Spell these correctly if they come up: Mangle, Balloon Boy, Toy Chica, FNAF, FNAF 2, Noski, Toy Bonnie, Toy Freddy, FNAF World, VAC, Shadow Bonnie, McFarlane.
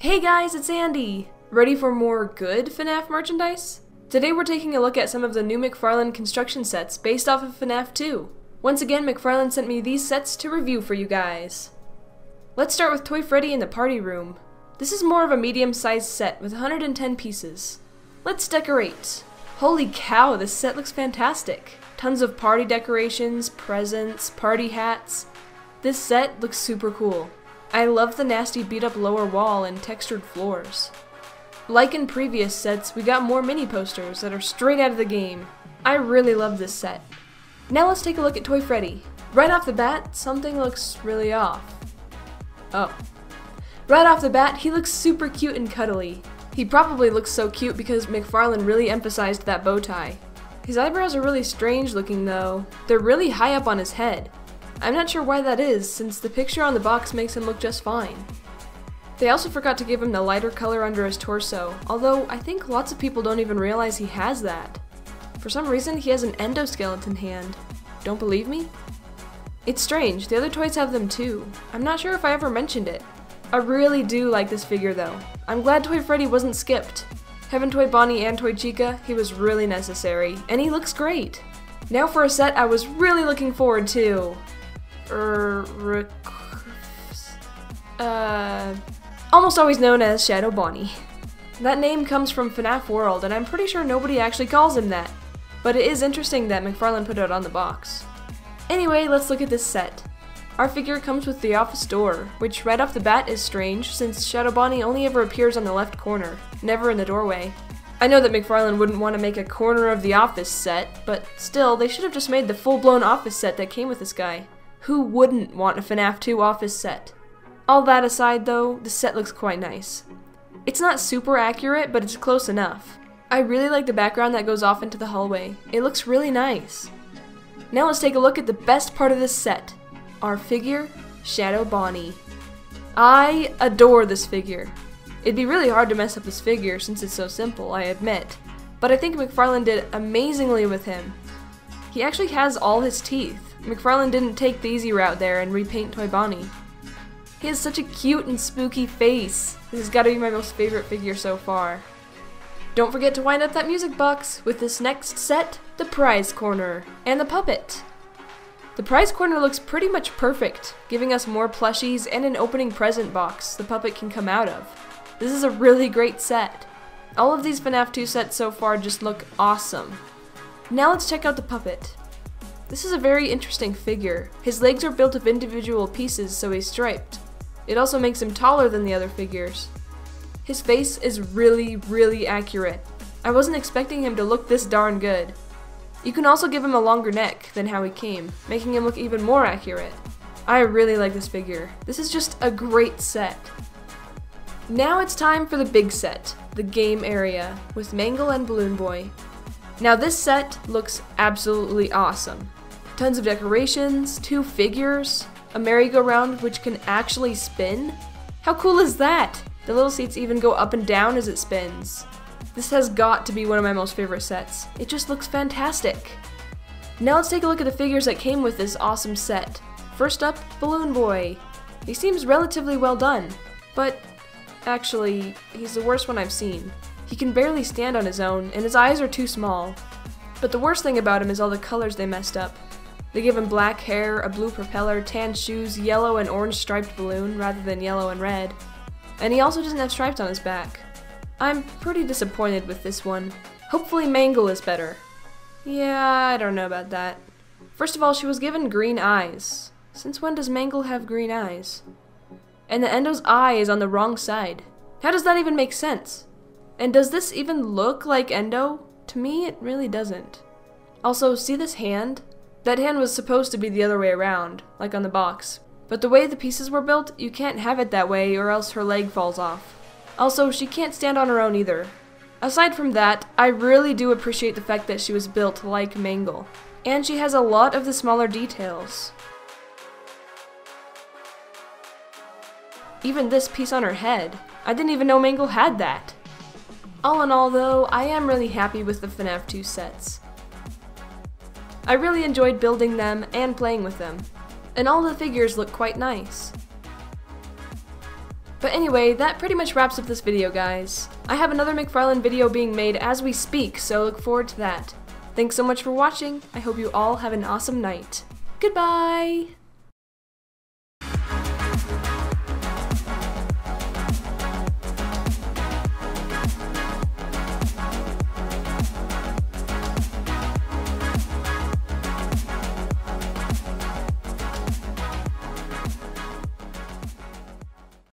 Hey guys, it's Andy! Ready for more good FNAF merchandise? Today we're taking a look at some of the new McFarlane construction sets based off of FNAF 2. Once again, McFarlane sent me these sets to review for you guys. Let's start with Toy Freddy in the party room. This is more of a medium-sized set with 110 pieces. Let's decorate! Holy cow, this set looks fantastic! Tons of party decorations, presents, party hats. This set looks super cool. I love the nasty beat-up lower wall and textured floors. Like in previous sets, we got more mini posters that are straight out of the game. I really love this set. Now let's take a look at Toy Freddy. Right off the bat, something looks really off. Oh. Right off the bat, he looks super cute and cuddly. He probably looks so cute because McFarlane really emphasized that bow tie. His eyebrows are really strange looking though. They're really high up on his head. I'm not sure why that is, since the picture on the box makes him look just fine. They also forgot to give him the lighter color under his torso, although I think lots of people don't even realize he has that. For some reason, he has an endoskeleton hand. Don't believe me? It's strange, the other toys have them too. I'm not sure if I ever mentioned it. I really do like this figure though. I'm glad Toy Freddy wasn't skipped. Having Toy Bonnie and Toy Chica, he was really necessary, and he looks great. Now for a set I was really looking forward to. Almost always known as Shadow Bonnie. That name comes from FNAF World, and I'm pretty sure nobody actually calls him that. But it is interesting that McFarlane put it on the box. Anyway, let's look at this set. Our figure comes with the office door, which right off the bat is strange since Shadow Bonnie only ever appears on the left corner, never in the doorway. I know that McFarlane wouldn't want to make a corner of the office set, but still, they should have just made the full-blown office set that came with this guy. Who wouldn't want a FNAF 2 office set? All that aside though, the set looks quite nice. It's not super accurate, but it's close enough. I really like the background that goes off into the hallway. It looks really nice. Now let's take a look at the best part of this set. Our figure, Shadow Bonnie. I adore this figure. It'd be really hard to mess up this figure since it's so simple, I admit. But I think McFarlane did amazingly with him. He actually has all his teeth. McFarlane didn't take the easy route there and repaint Toy Bonnie. He has such a cute and spooky face. This has got to be my most favorite figure so far. Don't forget to wind up that music box with this next set, the prize corner, and the puppet. The prize corner looks pretty much perfect, giving us more plushies and an opening present box the puppet can come out of. This is a really great set. All of these FNAF 2 sets so far just look awesome. Now let's check out the puppet. This is a very interesting figure. His legs are built of individual pieces, so he's striped. It also makes him taller than the other figures. His face is really accurate. I wasn't expecting him to look this darn good. You can also give him a longer neck than how he came, making him look even more accurate. I really like this figure. This is just a great set. Now it's time for the big set, the game area, with Mangle and Balloon Boy. Now this set looks absolutely awesome. Tons of decorations, two figures, a merry-go-round which can actually spin. How cool is that? The little seats even go up and down as it spins. This has got to be one of my most favorite sets. It just looks fantastic. Now let's take a look at the figures that came with this awesome set. First up, Balloon Boy. He seems relatively well done, but actually, he's the worst one I've seen. He can barely stand on his own, and his eyes are too small. But the worst thing about him is all the colors they messed up. They give him black hair, a blue propeller, tan shoes, yellow and orange striped balloon rather than yellow and red. And he also doesn't have stripes on his back. I'm pretty disappointed with this one. Hopefully Mangle is better. Yeah, I don't know about that. First of all, she was given green eyes. Since when does Mangle have green eyes? And the endo's eye is on the wrong side. How does that even make sense? And does this even look like Endo? To me, it really doesn't. Also, see this hand? That hand was supposed to be the other way around, like on the box. But the way the pieces were built, you can't have it that way or else her leg falls off. Also, she can't stand on her own either. Aside from that, I really do appreciate the fact that she was built like Mangle. And she has a lot of the smaller details. Even this piece on her head. I didn't even know Mangle had that. All in all though, I am really happy with the FNAF 2 sets. I really enjoyed building them and playing with them, and all the figures look quite nice. But anyway, that pretty much wraps up this video, guys. I have another McFarlane video being made as we speak, so look forward to that. Thanks so much for watching. I hope you all have an awesome night. Goodbye!